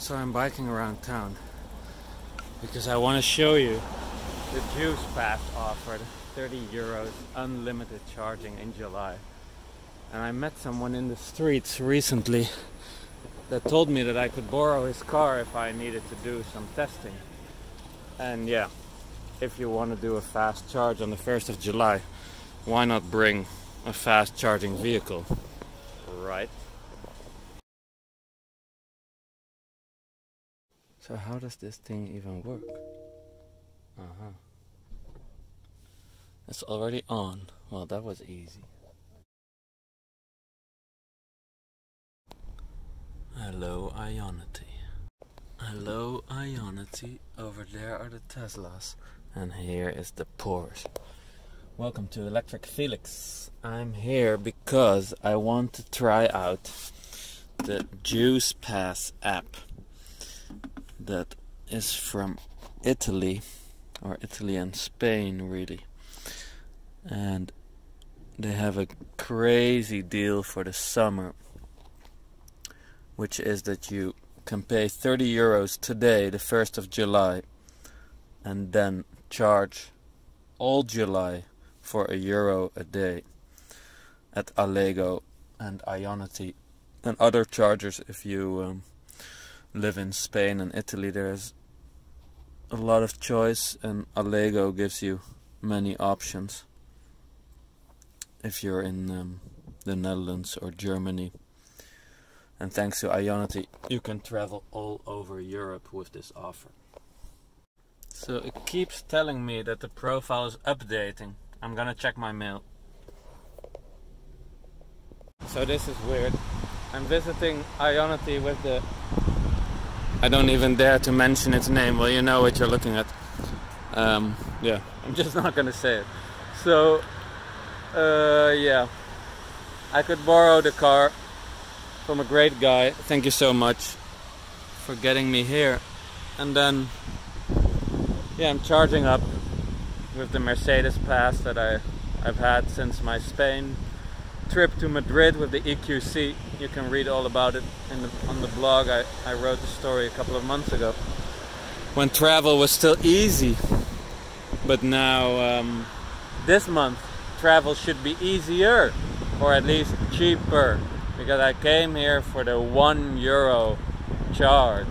So I'm biking around town because I want to show you the JuicePass offered 30 euros unlimited charging in July. And I met someone in the streets recently that told me that I could borrow his car if I needed to do some testing. And yeah, if you want to do a fast charge on the 1st of July, why not bring a fast charging vehicle, right? So how does this thing even work? It's already on. Well, that was easy. Hello, Ionity. Hello, Ionity. Over there are the Teslas. And here is the Porsche. Welcome to Electric Felix. I'm here because I want to try out the JuicePass app. That is from Italy, or Italy and Spain really, and they have a crazy deal for the summer, which is that you can pay 30 euros today, the 1st of July, and then charge all July for €1 a day at Allego and Ionity and other chargers. If you live in Spain and Italy, there's a lot of choice, and Allego gives you many options if you're in the Netherlands or Germany. And thanks to Ionity, you can travel all over Europe with this offer. So it keeps telling me that the profile is updating. I'm gonna check my mail. So this is weird. I'm visiting Ionity with the... I don't even dare to mention its name. Well, you know what you're looking at. Yeah, I'm just not gonna say it. So, yeah, I could borrow the car from a great guy. Thank you so much for getting me here. And then, yeah, I'm charging up with the Mercedes Pass that I've had since my Spain trip to Madrid with the EQC. You can read all about it in on the blog. I wrote the story a couple of months ago when travel was still easy, but now this month travel should be easier, or at least cheaper, because I came here for the €1 charge,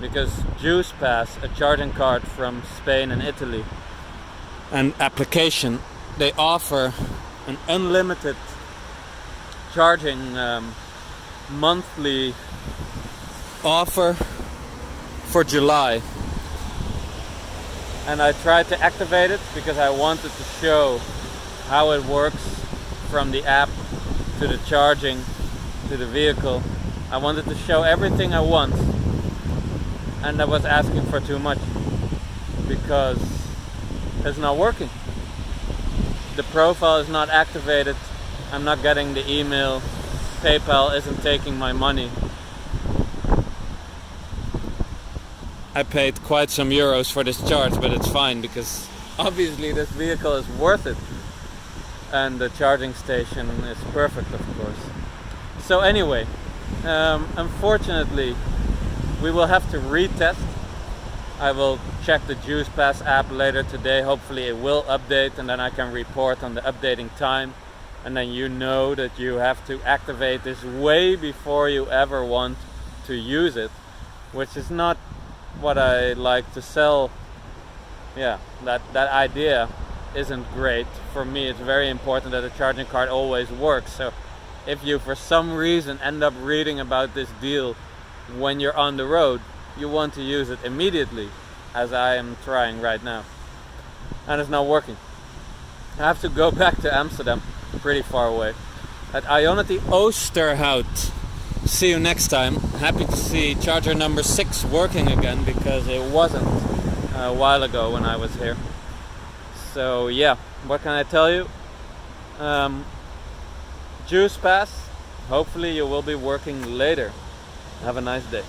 because JuicePass, a charging card from Spain and Italy, an application, they offer an unlimited charging monthly offer for July. And I tried to activate it because I wanted to show how it works from the app to the charging to the vehicle. I wanted to show everything at once, and I was asking for too much because it's not working. The profile is not activated. I'm not getting the email. PayPal isn't taking my money. I paid quite some euros for this charge, but it's fine because obviously this vehicle is worth it. And the charging station is perfect, of course. So anyway, unfortunately, we will have to retest. I will check the JuicePass app later today. Hopefully it will update, and then I can report on the updating time. And then you know that you have to activate this way before you ever want to use it, which is not what I like to sell. Yeah, that idea isn't great. For me, it's very important that a charging card always works. So if you for some reason end up reading about this deal when you're on the road, you want to use it immediately, as I am trying right now. And it's not working. I have to go back to Amsterdam, pretty far away, at Ionity Oosterhout. See you next time. Happy to see charger number 6 working again, because it wasn't a while ago when I was here. So yeah, what can I tell you? JuicePass, hopefully you will be working later. Have a nice day.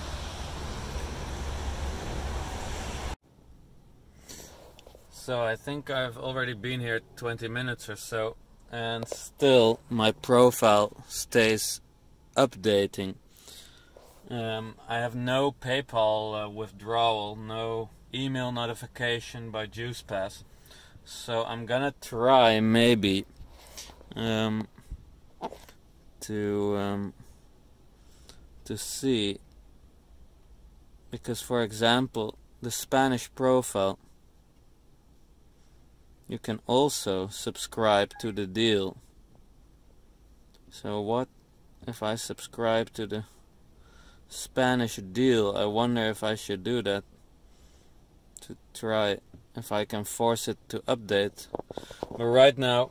So I think I've already been here 20 minutes or so, and still my profile stays updating. I have no PayPal withdrawal, no email notification by JuicePass, so I'm gonna try maybe to see, because for example the Spanish profile, you can also subscribe to the deal. So what if I subscribe to the Spanish deal? I wonder if I should do that to try if I can force it to update. But right now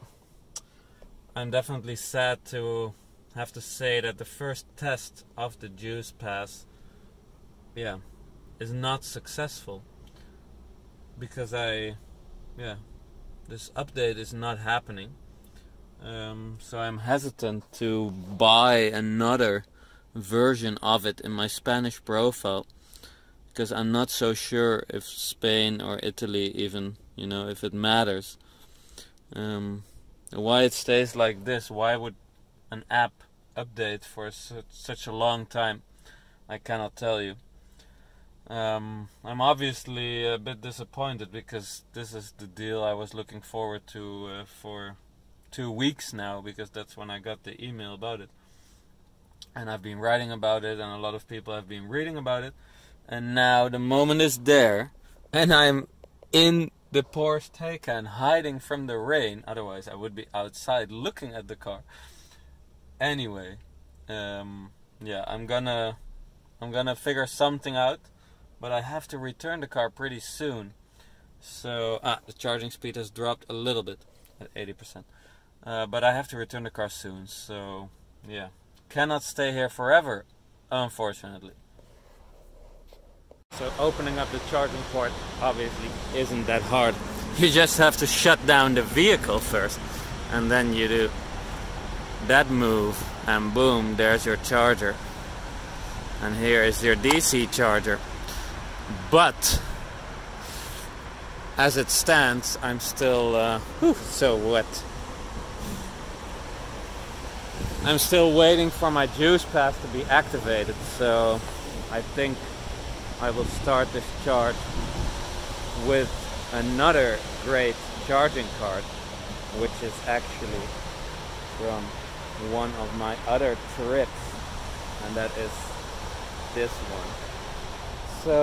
I'm definitely sad to have to say that the first test of the JuicePass is not successful, because this update is not happening. So I'm hesitant to buy another version of it in my Spanish profile, because I'm not so sure if Spain or Italy even, you know, if it matters. Why it stays like this? Why would an app update for such a long time? I cannot tell you. I'm obviously a bit disappointed, because this is the deal I was looking forward to for 2 weeks now, because that's when I got the email about it, and I've been writing about it, and a lot of people have been reading about it, and now the moment is there, and I'm in the Porsche Taycan hiding from the rain, otherwise I would be outside looking at the car. Anyway, I'm gonna figure something out. But I have to return the car pretty soon, so the charging speed has dropped a little bit at 80%. But I have to return the car soon, so yeah, cannot stay here forever, unfortunately. So opening up the charging port obviously isn't that hard. You just have to shut down the vehicle first, and then you do that move, and boom, there's your charger, and here is your DC charger. But as it stands, I'm still so wet. I'm still waiting for my JuicePass to be activated, so I think I will start this charge with another great charging card, which is actually from one of my other trips, and that is this one. So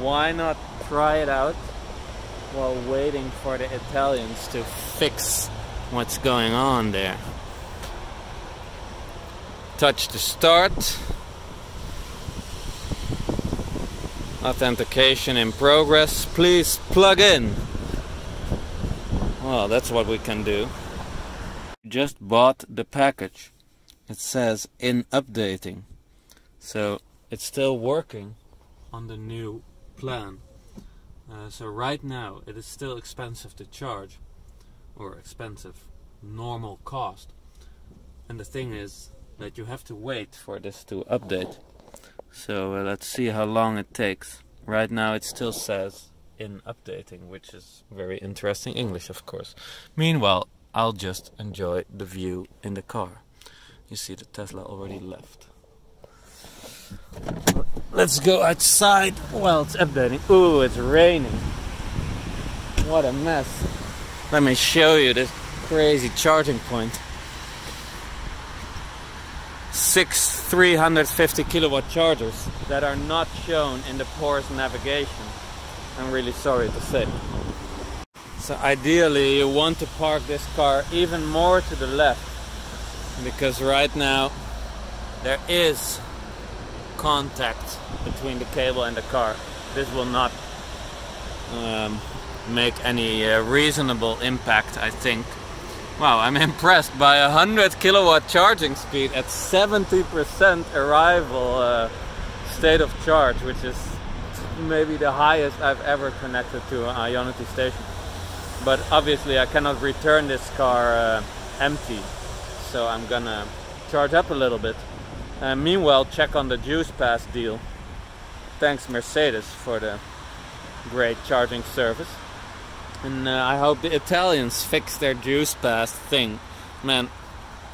why not try it out while waiting for the Italians to fix what's going on there. Touch the start. Authentication in progress. Please plug in. Well, that's what we can do. Just bought the package. It says in updating. So it's still working on the new plan. So right now it is still expensive to charge, or expensive normal cost. And the thing is that you have to wait for this to update. So let's see how long it takes. Right now it still says in updating, which is very interesting English, of course. Meanwhile, I'll just enjoy the view in the car. You see the Tesla already left. Let's go outside while it's updating. Ooh, it's raining. What a mess. Let me show you this crazy charging point. 6 350 kilowatt chargers that are not shown in the Porsche navigation. I'm really sorry to say. So ideally you want to park this car even more to the left, because right now there is contact between the cable and the car. This will not make any reasonable impact, I think. Wow, I'm impressed by 100 kilowatt charging speed at 70% arrival state of charge, which is maybe the highest I've ever connected to an Ionity station. But obviously I cannot return this car empty, so I'm gonna charge up a little bit. Meanwhile, check on the JuicePass deal. Thanks Mercedes for the great charging service. And I hope the Italians fix their JuicePass thing. Man,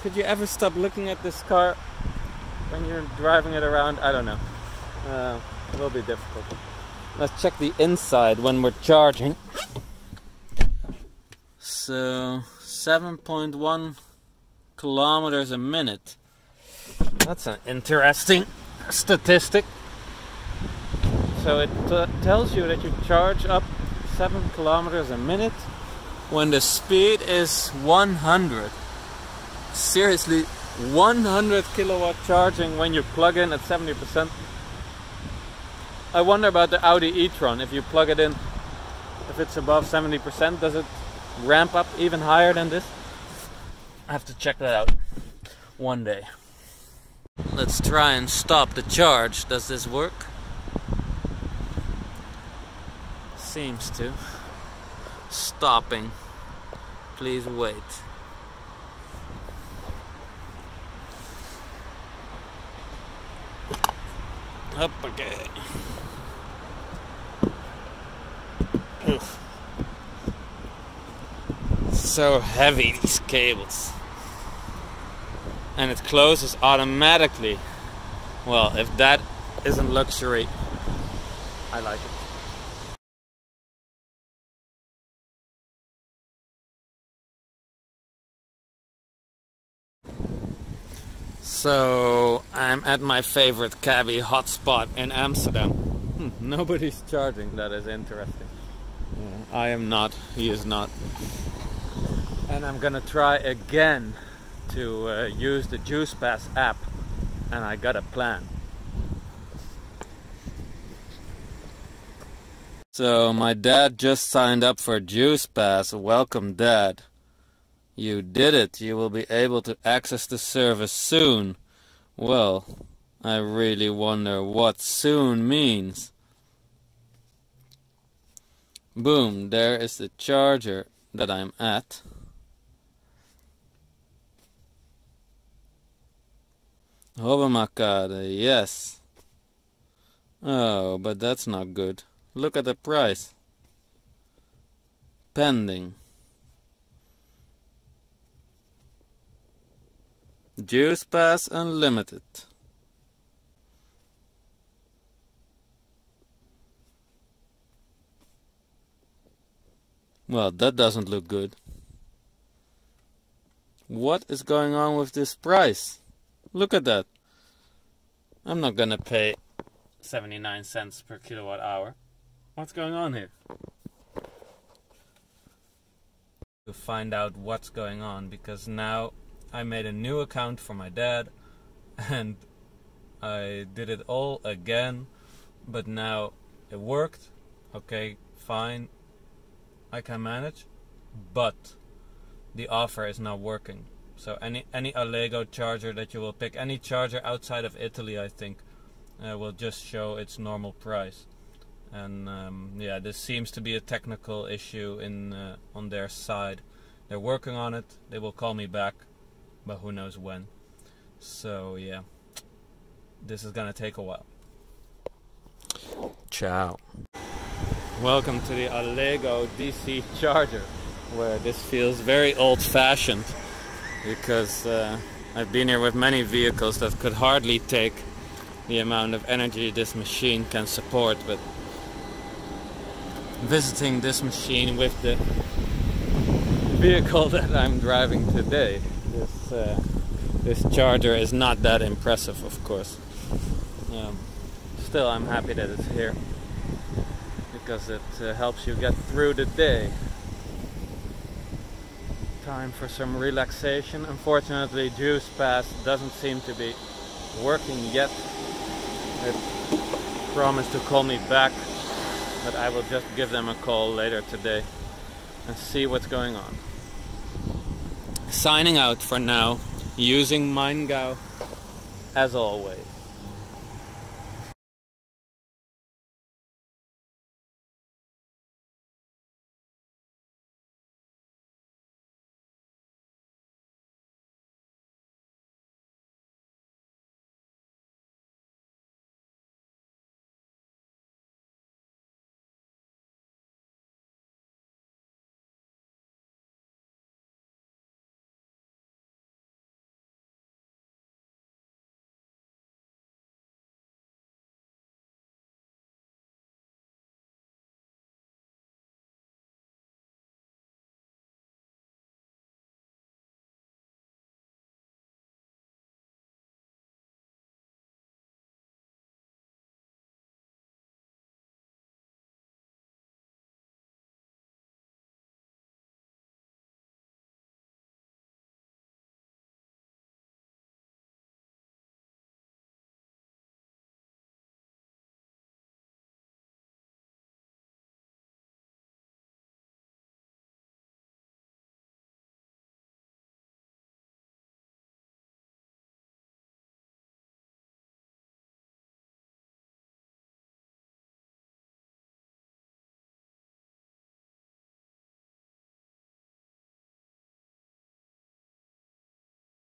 could you ever stop looking at this car? when you're driving it around, I don't know. It will be difficult. Let's check the inside when we're charging. So 7.1 kilometers a minute. That's an interesting statistic. So it tells you that you charge up 7 kilometers a minute when the speed is 100. Seriously, 100 kilowatt charging when you plug in at 70%. I wonder about the Audi e-tron. If you plug it in, if it's above 70%, does it ramp up even higher than this? I have to check that out one day. Let's try and stop the charge. Does this work? Seems to. Stopping. Please wait. Up again. Oof. So heavy, these cables. And it closes automatically. Well, if that isn't luxury, I like it. So I'm at my favorite cabbie hotspot in Amsterdam. Nobody's charging. That is interesting. Yeah. I am not. He is not. And I'm gonna try again to use the JuicePass app, and I got a plan. So my dad just signed up for JuicePass. Welcome, Dad. You did it. You will be able to access the service soon. Well, I really wonder what soon means. Boom, there is the charger that I'm at. Hobomakade, yes. Oh, but that's not good. Look at the price. Pending. JuicePass Unlimited. Well, that doesn't look good. What is going on with this price? Look at that. I'm not gonna pay 79 cents per kilowatt hour. What's going on here? To find out what's going on, because now I made a new account for my dad and I did it all again, but now it worked. Okay, fine, I can manage, but the offer is not working. So any Allego charger that you will pick, any charger outside of Italy, I think, will just show its normal price. And yeah, this seems to be a technical issue in on their side. They're working on it. They will call me back, but who knows when. So yeah, this is gonna take a while. Ciao. Welcome to the Allego DC charger, where this feels very old-fashioned, because I've been here with many vehicles that could hardly take the amount of energy this machine can support. But visiting this machine with the vehicle that I'm driving today, this charger is not that impressive, of course. Still, I'm happy that it's here, because it helps you get through the day. Time for some relaxation. Unfortunately, JuicePass doesn't seem to be working yet. They promised to call me back, but I will just give them a call later today and see what's going on. Signing out for now, using MeinGau as always.